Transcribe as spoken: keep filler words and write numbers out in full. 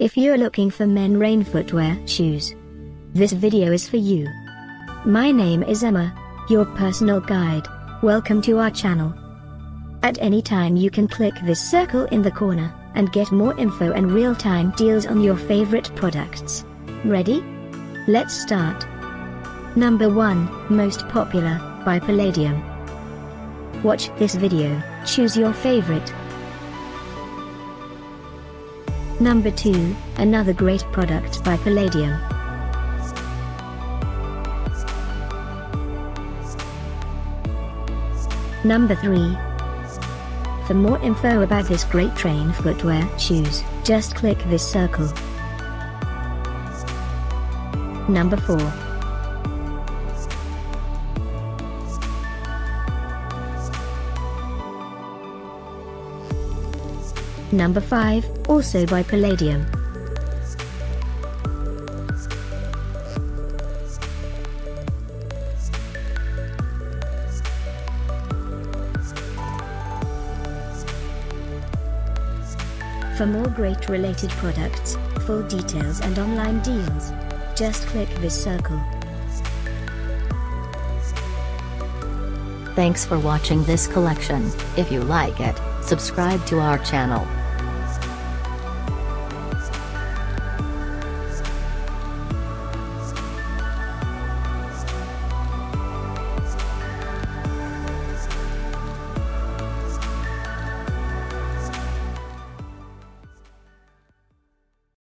If you're looking for men rain footwear shoes, this video is for you. My name is Emma, your personal guide. Welcome to our channel. At any time you can click this circle in the corner, and get more info and real-time deals on your favorite products. Ready? Let's start. Number one, Most Popular, by Palladium. Watch this video, choose your favorite. Number two, another great product by Palladium. Number three. For more info about this great rain footwear shoes, just click this circle. Number four. Number five, also by Palladium. For more great related products, full details and online deals, just click this circle. Thanks for watching this collection. If you like it, subscribe to our channel.